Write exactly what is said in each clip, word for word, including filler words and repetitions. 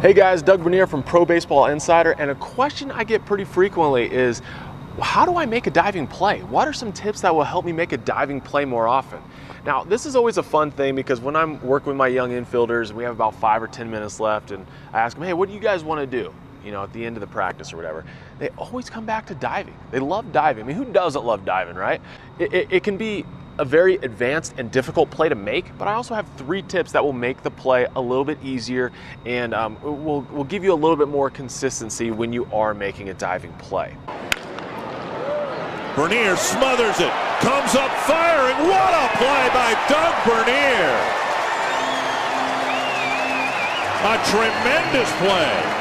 Hey guys, Doug Bernier from Pro Baseball Insider, and a question I get pretty frequently is, how do I make a diving play? What are some tips that will help me make a diving play more often? Now, this is always a fun thing because when I'm working with my young infielders, we have about five or ten minutes left, and I ask them, hey, what do you guys want to do? You know, at the end of the practice or whatever, they always come back to diving. They love diving. I mean, who doesn't love diving, right? It, it, it can be a very advanced and difficult play to make, but I also have three tips that will make the play a little bit easier and um, will, will give you a little bit more consistency when you are making a diving play. Bernier smothers it, comes up firing. What a play by Doug Bernier! A tremendous play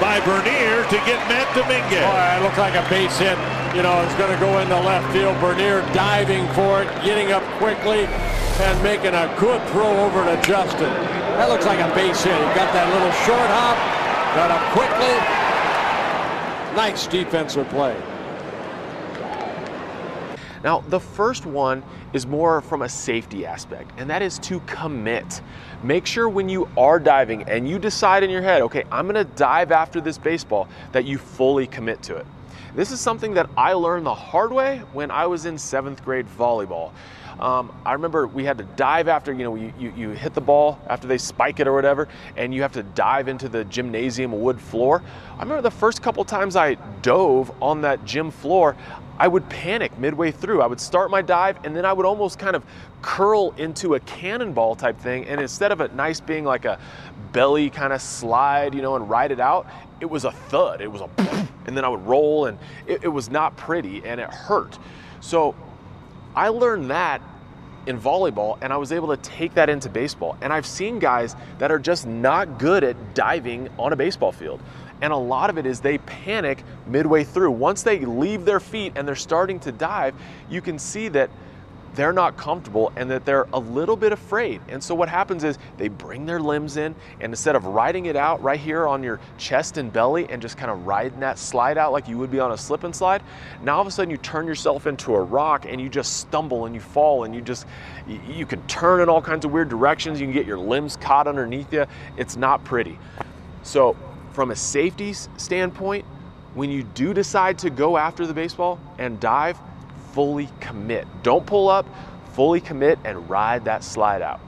by Bernier to get Matt Dominguez. Oh, it looks like a base hit. You know, it's going to go into left field. Bernier diving for it, getting up quickly, and making a good throw over to Justin. That looks like a base hit. He got that little short hop, got up quickly. Nice defensive play. Now, the first one is more from a safety aspect, and that is to commit. Make sure when you are diving and you decide in your head, okay, I'm gonna dive after this baseball, that you fully commit to it. This is something that I learned the hard way when I was in seventh grade volleyball. Um, I remember we had to dive after, you know, you, you, you hit the ball after they spike it or whatever, and you have to dive into the gymnasium wood floor. I remember the first couple times I dove on that gym floor, I would panic midway through. I would start my dive and then I would almost kind of curl into a cannonball type thing. And instead of it nice being like a belly kind of slide, you know, and ride it out, it was a thud. It was a and then I would roll, and it, it was not pretty and it hurt. So I learned that in volleyball, and I was able to take that into baseball. And I've seen guys that are just not good at diving on a baseball field. And a lot of it is they panic midway through. Once they leave their feet and they're starting to dive, you can see that they're not comfortable and that they're a little bit afraid. And so what happens is they bring their limbs in, and instead of riding it out right here on your chest and belly and just kind of riding that slide out like you would be on a slip and slide, now all of a sudden you turn yourself into a rock and you just stumble and you fall, and you just, you can turn in all kinds of weird directions. You can get your limbs caught underneath you. It's not pretty. So from a safety standpoint, when you do decide to go after the baseball and dive, fully commit. Don't pull up, fully commit and ride that slide out.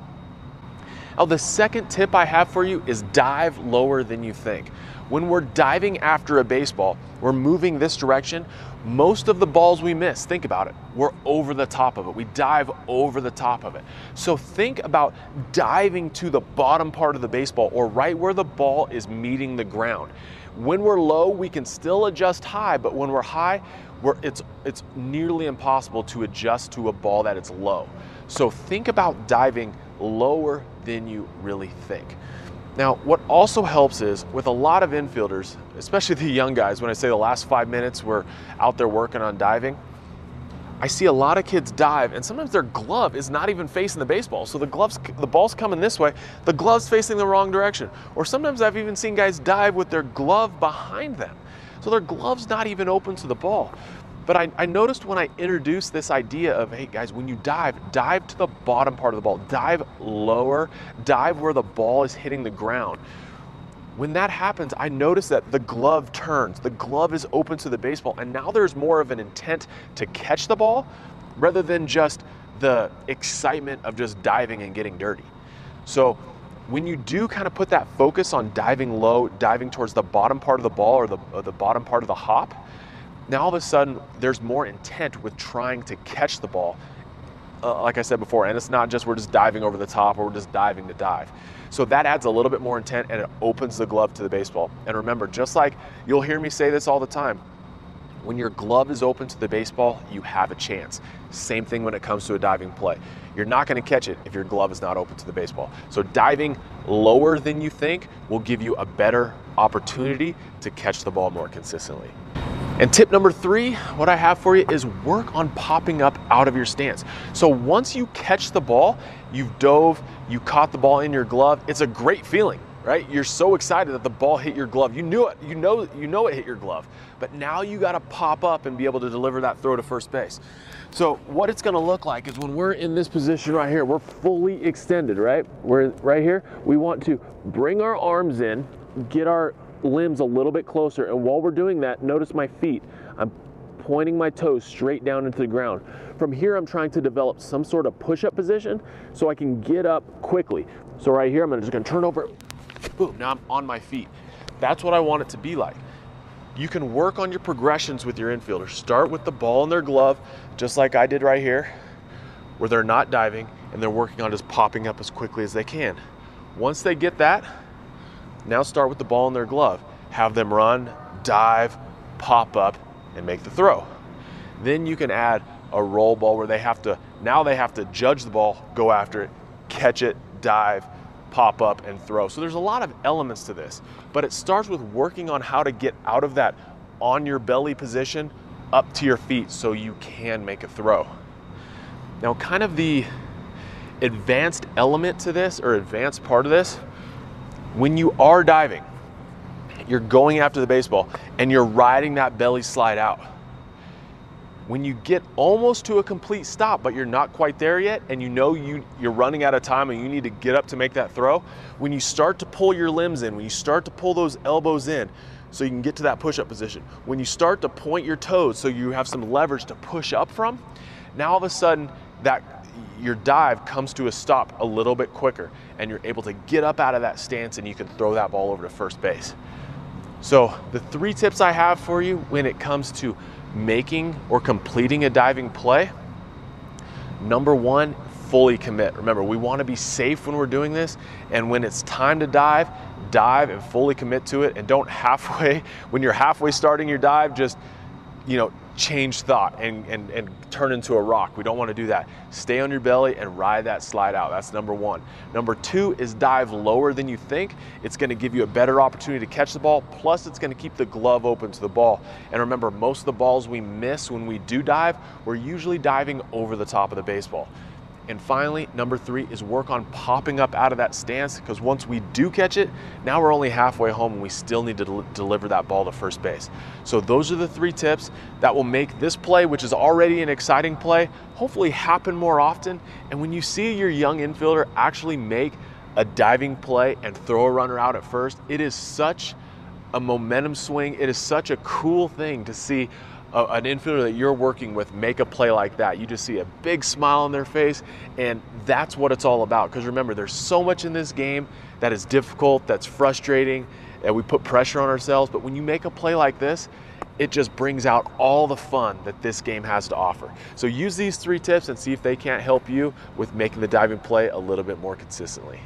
Now, the second tip I have for you is dive lower than you think. When we're diving after a baseball, we're moving this direction. Most of the balls we miss, think about it, we're over the top of it. We dive over the top of it. So think about diving to the bottom part of the baseball, or right where the ball is meeting the ground. When we're low, we can still adjust high, but when we're high, we're, it's, it's nearly impossible to adjust to a ball that is low. So think about diving lower than you really think. Now, what also helps is with a lot of infielders, especially the young guys, when I say the last five minutes we're out there working on diving, I see a lot of kids dive, and sometimes their glove is not even facing the baseball. So the gloves, the ball's coming this way, the glove's facing the wrong direction. Or sometimes I've even seen guys dive with their glove behind them. So their glove's not even open to the ball. But I, I noticed when I introduced this idea of, hey guys, when you dive, dive to the bottom part of the ball, dive lower, dive where the ball is hitting the ground. When that happens, I noticed that the glove turns, the glove is open to the baseball, and now there's more of an intent to catch the ball rather than just the excitement of just diving and getting dirty. So when you do kind of put that focus on diving low, diving towards the bottom part of the ball, or the, or the bottom part of the hop, now all of a sudden there's more intent with trying to catch the ball, uh, like I said before, and it's not just we're just diving over the top or we're just diving to dive. So that adds a little bit more intent, and it opens the glove to the baseball. And remember, just like you'll hear me say this all the time, when your glove is open to the baseball, you have a chance. Same thing when it comes to a diving play. You're not going to catch it if your glove is not open to the baseball. So diving lower than you think will give you a better opportunity to catch the ball more consistently. And tip number three, what I have for you is work on popping up out of your stance. So once you catch the ball, you've dove, you caught the ball in your glove, it's a great feeling, right? You're so excited that the ball hit your glove. You knew it, you know, you know it hit your glove, but now you gotta pop up and be able to deliver that throw to first base. So what it's gonna look like is when we're in this position right here, we're fully extended, right? We're right here, we want to bring our arms in, get our limbs a little bit closer. And while we're doing that, notice my feet. I'm pointing my toes straight down into the ground. From here, I'm trying to develop some sort of push-up position so I can get up quickly. So right here, I'm just gonna turn over, boom, now I'm on my feet. That's what I want it to be like. You can work on your progressions with your infielder. Start with the ball in their glove, just like I did right here, where they're not diving and they're working on just popping up as quickly as they can. Once they get that, now start with the ball in their glove. Have them run, dive, pop up, and make the throw. Then you can add a roll ball where they have to, now they have to judge the ball, go after it, catch it, dive, pop up, and throw. So there's a lot of elements to this, but it starts with working on how to get out of that on your belly position up to your feet so you can make a throw. Now, kind of the advanced element to this, or advanced part of this, when you are diving, you're going after the baseball and you're riding that belly slide out. When you get almost to a complete stop, but you're not quite there yet, and you know you, you're running out of time and you need to get up to make that throw, when you start to pull your limbs in, when you start to pull those elbows in so you can get to that push-up position, when you start to point your toes so you have some leverage to push up from, now all of a sudden that your dive comes to a stop a little bit quicker and you're able to get up out of that stance and you can throw that ball over to first base. So the three tips I have for you when it comes to making or completing a diving play. Number one, fully commit. Remember, we want to be safe when we're doing this, and when it's time to dive, dive and fully commit to it, and don't halfway, when you're halfway starting your dive, just, you know, change thought and, and, and turn into a rock. We don't want to do that. Stay on your belly and ride that slide out. That's number one. Number two is dive lower than you think. It's going to give you a better opportunity to catch the ball, plus it's going to keep the glove open to the ball. And remember, most of the balls we miss when we do dive, we're usually diving over the top of the baseball. And finally, number three is work on popping up out of that stance, because once we do catch it, now we're only halfway home and we still need to del- deliver that ball to first base. So those are the three tips that will make this play, which is already an exciting play, hopefully happen more often. And when you see your young infielder actually make a diving play and throw a runner out at first, it is such a momentum swing. It is such a cool thing to see an infielder that you're working with make a play like that. You just see a big smile on their face, and that's what it's all about. Because remember, there's so much in this game that is difficult, that's frustrating, and we put pressure on ourselves. But when you make a play like this, it just brings out all the fun that this game has to offer. So use these three tips and see if they can't help you with making the diving play a little bit more consistently.